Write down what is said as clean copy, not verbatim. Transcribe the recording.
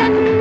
get